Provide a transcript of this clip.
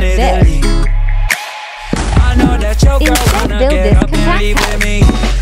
like this. Expect Bill this capacity.